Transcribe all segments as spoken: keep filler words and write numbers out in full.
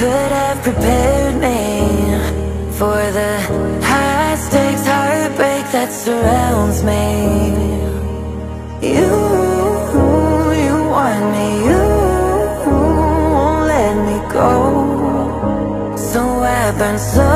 could have prepared me for the high stakes heartbreak that surrounds me. You, you want me, you won't let me go, so I burn so.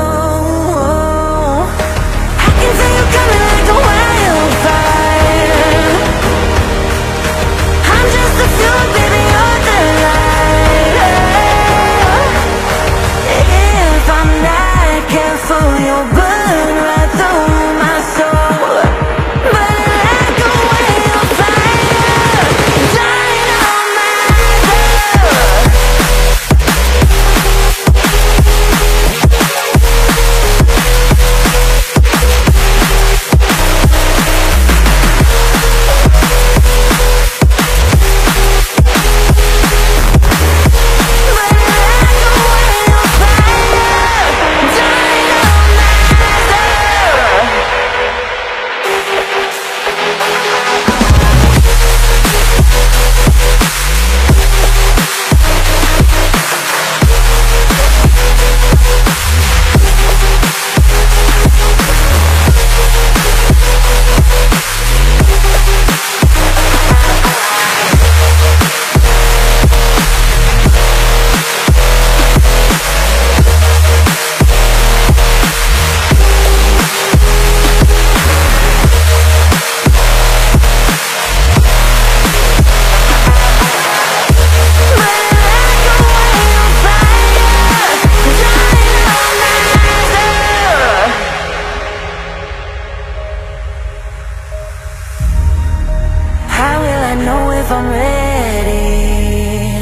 If I'm ready,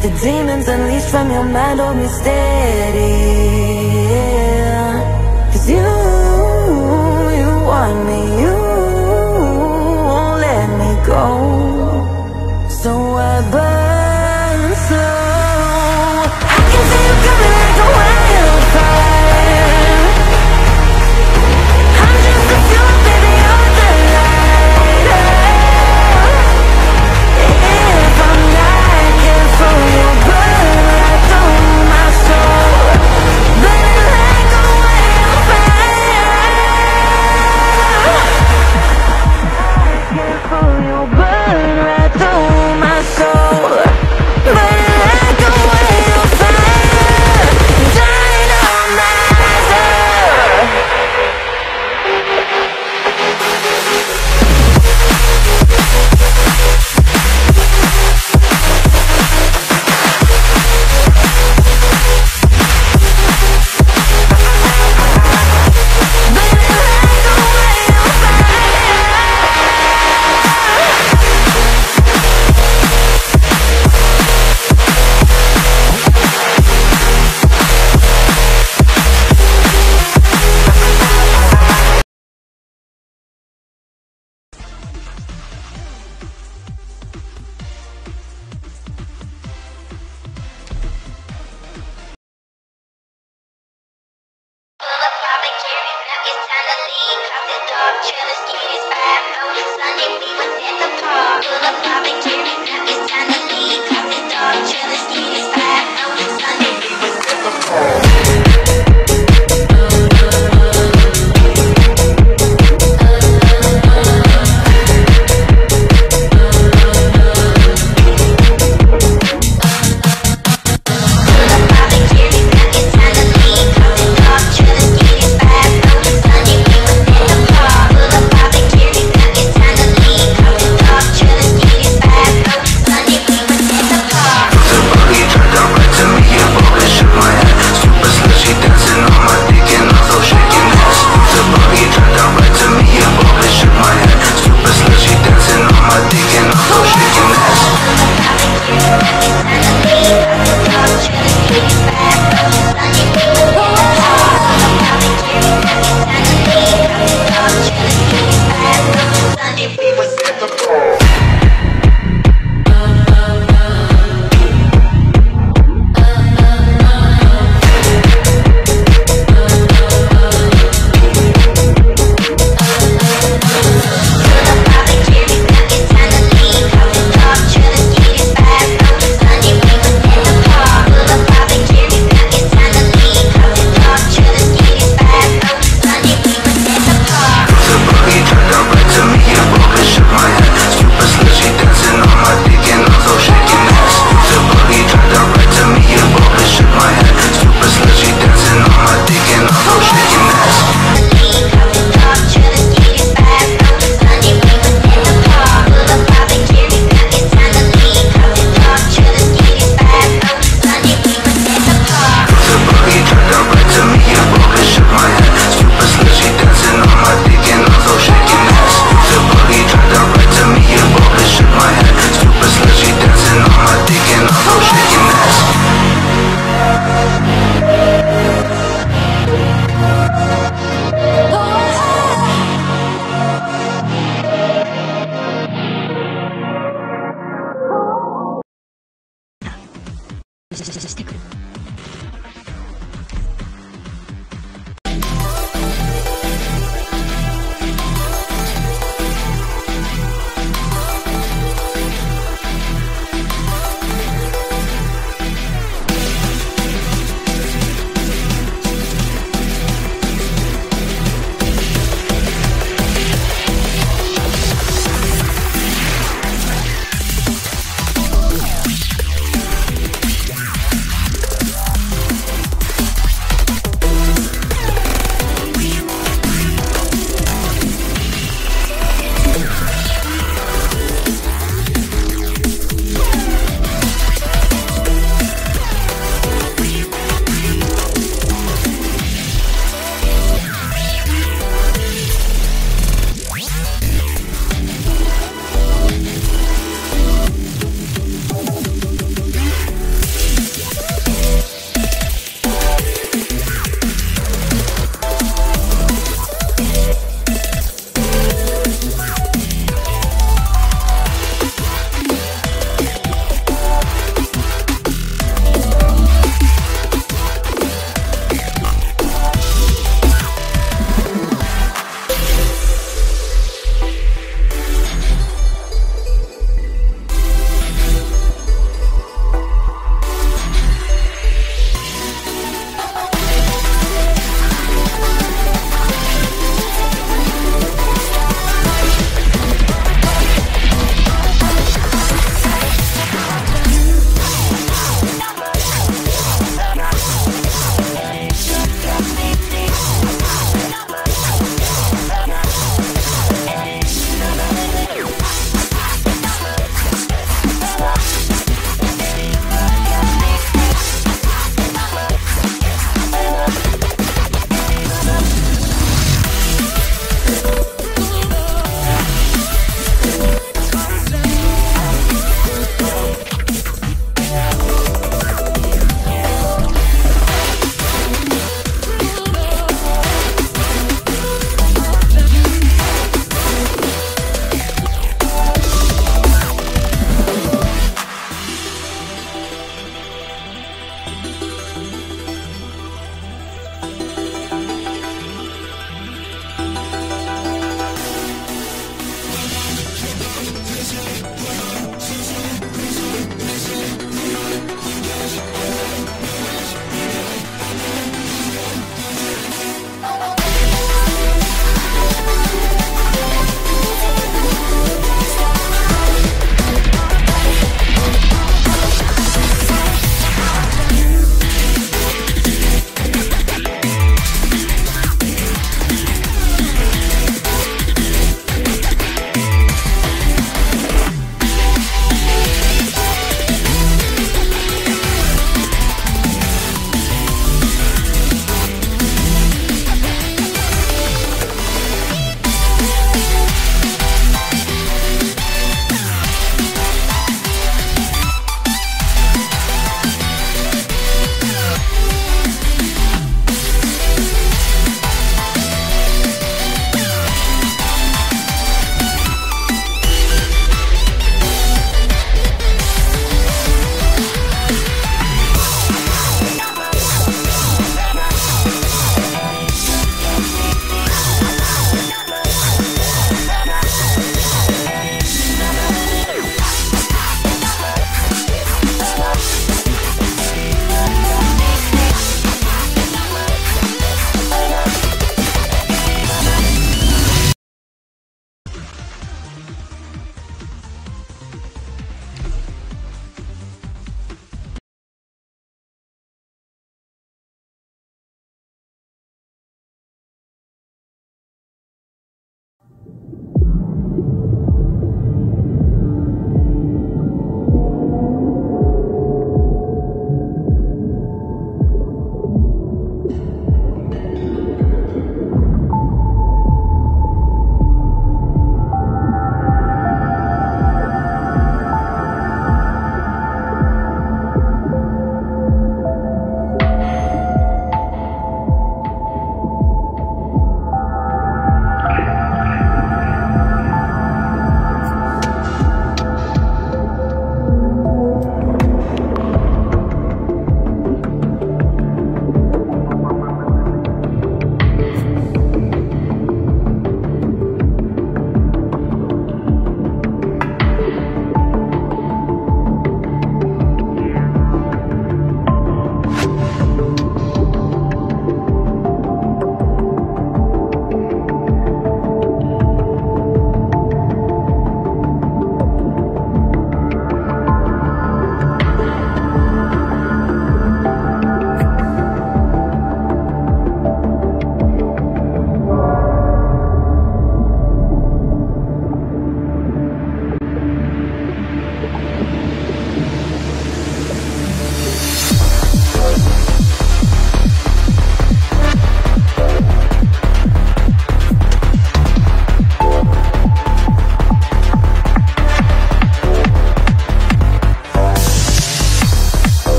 the demons unleashed from your mind hold me steady, yeah. Cause you, you want me, you won't let me go, so I burn slow. I can see you coming like a wildfire, I'm just a fuel, baby, you're the lighter. Super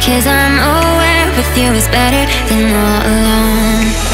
'cause I'm aware with you is better than all alone.